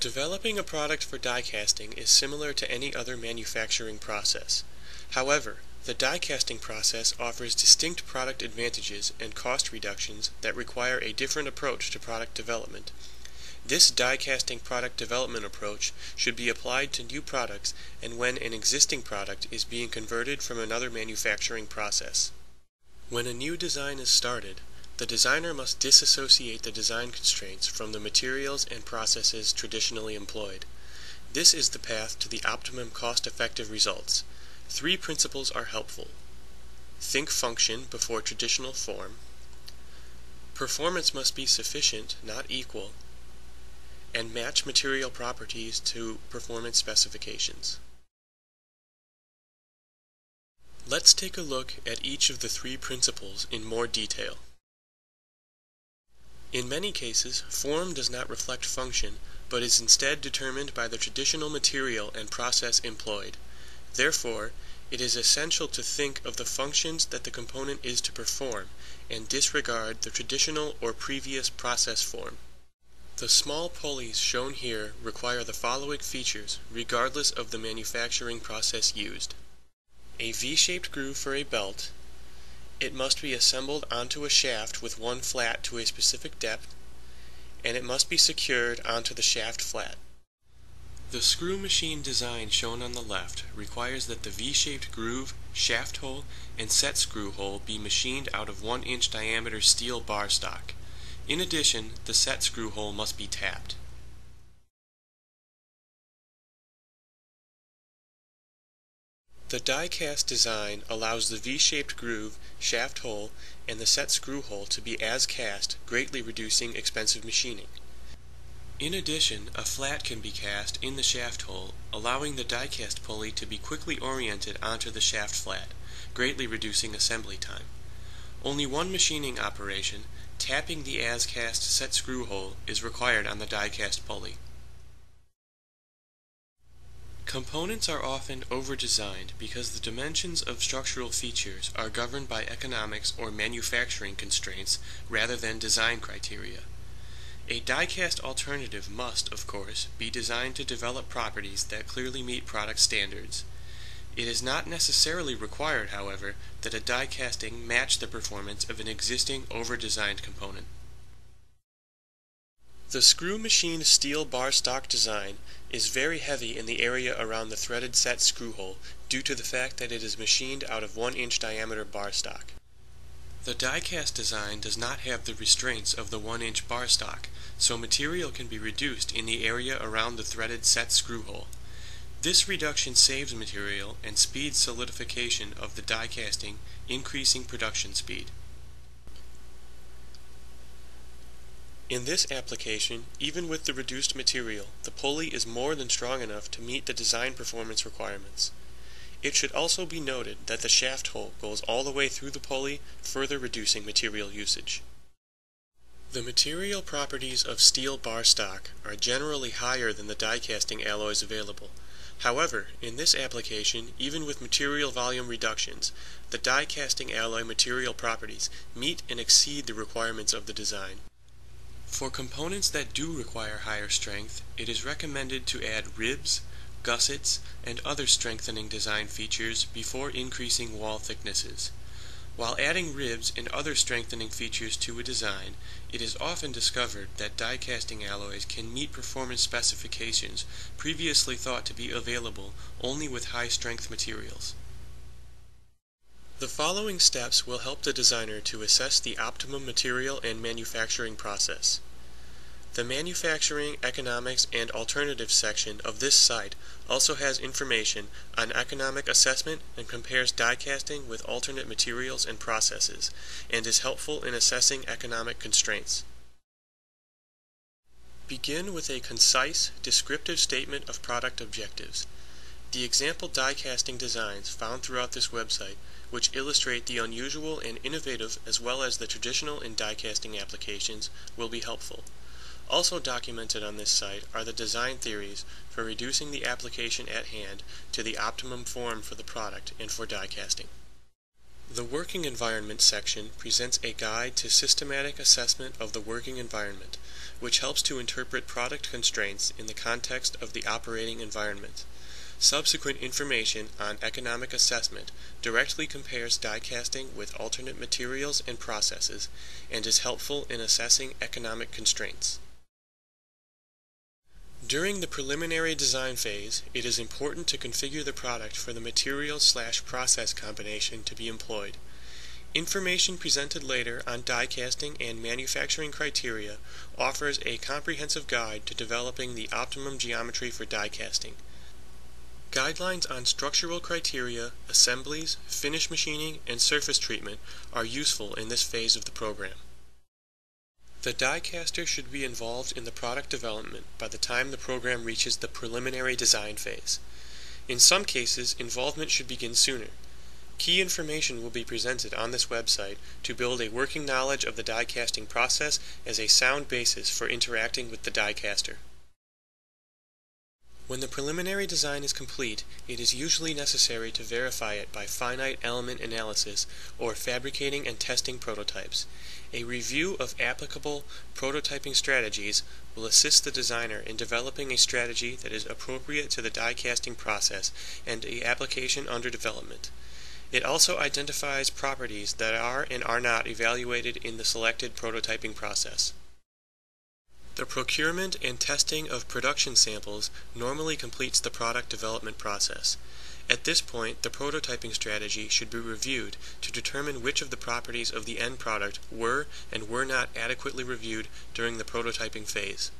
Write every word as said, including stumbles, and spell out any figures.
Developing a product for die casting is similar to any other manufacturing process. However, the die casting process offers distinct product advantages and cost reductions that require a different approach to product development. This die casting product development approach should be applied to new products and when an existing product is being converted from another manufacturing process. When a new design is started, the designer must disassociate the design constraints from the materials and processes traditionally employed. This is the path to the optimum cost-effective results. Three principles are helpful. Think function before traditional form. Performance must be sufficient, not equal. And match material properties to performance specifications. Let's take a look at each of the three principles in more detail. In many cases, form does not reflect function, but is instead determined by the traditional material and process employed. Therefore, it is essential to think of the functions that the component is to perform, and disregard the traditional or previous process form. The small pulleys shown here require the following features, regardless of the manufacturing process used. A V-shaped groove for a belt. It must be assembled onto a shaft with one flat to a specific depth, and it must be secured onto the shaft flat. The screw machine design shown on the left requires that the V-shaped groove, shaft hole, and set screw hole be machined out of one inch diameter steel bar stock. In addition, the set screw hole must be tapped. The die cast design allows the V-shaped groove, shaft hole, and the set screw hole to be as cast, greatly reducing expensive machining. In addition, a flat can be cast in the shaft hole, allowing the die cast pulley to be quickly oriented onto the shaft flat, greatly reducing assembly time. Only one machining operation, tapping the as cast set screw hole, is required on the die cast pulley. Components are often over-designed because the dimensions of structural features are governed by economics or manufacturing constraints rather than design criteria. A die-cast alternative must, of course, be designed to develop properties that clearly meet product standards. It is not necessarily required, however, that a die-casting match the performance of an existing over-designed component. The screw machined steel bar stock design is very heavy in the area around the threaded set screw hole due to the fact that it is machined out of one inch diameter bar stock. The die cast design does not have the restraints of the one inch bar stock, so material can be reduced in the area around the threaded set screw hole. This reduction saves material and speeds solidification of the die casting, increasing production speed. In this application, even with the reduced material, the pulley is more than strong enough to meet the design performance requirements. It should also be noted that the shaft hole goes all the way through the pulley, further reducing material usage. The material properties of steel bar stock are generally higher than the die casting alloys available. However, in this application, even with material volume reductions, the die casting alloy material properties meet and exceed the requirements of the design. For components that do require higher strength, it is recommended to add ribs, gussets, and other strengthening design features before increasing wall thicknesses. While adding ribs and other strengthening features to a design, it is often discovered that die casting alloys can meet performance specifications previously thought to be available only with high strength materials. The following steps will help the designer to assess the optimum material and manufacturing process. The Manufacturing, Economics, and Alternatives section of this site also has information on economic assessment and compares die casting with alternate materials and processes, and is helpful in assessing economic constraints. Begin with a concise, descriptive statement of product objectives. The example die casting designs found throughout this website, which illustrate the unusual and innovative as well as the traditional in die casting applications, will be helpful. Also documented on this site are the design theories for reducing the application at hand to the optimum form for the product and for die casting. The Working Environment section presents a guide to systematic assessment of the working environment, which helps to interpret product constraints in the context of the operating environment. Subsequent information on economic assessment directly compares die-casting with alternate materials and processes, and is helpful in assessing economic constraints. During the preliminary design phase, it is important to configure the product for the material-slash-process combination to be employed. Information presented later on die-casting and manufacturing criteria offers a comprehensive guide to developing the optimum geometry for die-casting. Guidelines on structural criteria, assemblies, finish machining, and surface treatment are useful in this phase of the program. The die-caster should be involved in the product development by the time the program reaches the preliminary design phase. In some cases, involvement should begin sooner. Key information will be presented on this website to build a working knowledge of the die-casting process as a sound basis for interacting with the die-caster. When the preliminary design is complete, it is usually necessary to verify it by finite element analysis or fabricating and testing prototypes. A review of applicable prototyping strategies will assist the designer in developing a strategy that is appropriate to the die-casting process and the application under development. It also identifies properties that are and are not evaluated in the selected prototyping process. The procurement and testing of production samples normally completes the product development process. At this point, the prototyping strategy should be reviewed to determine which of the properties of the end product were and were not adequately reviewed during the prototyping phase.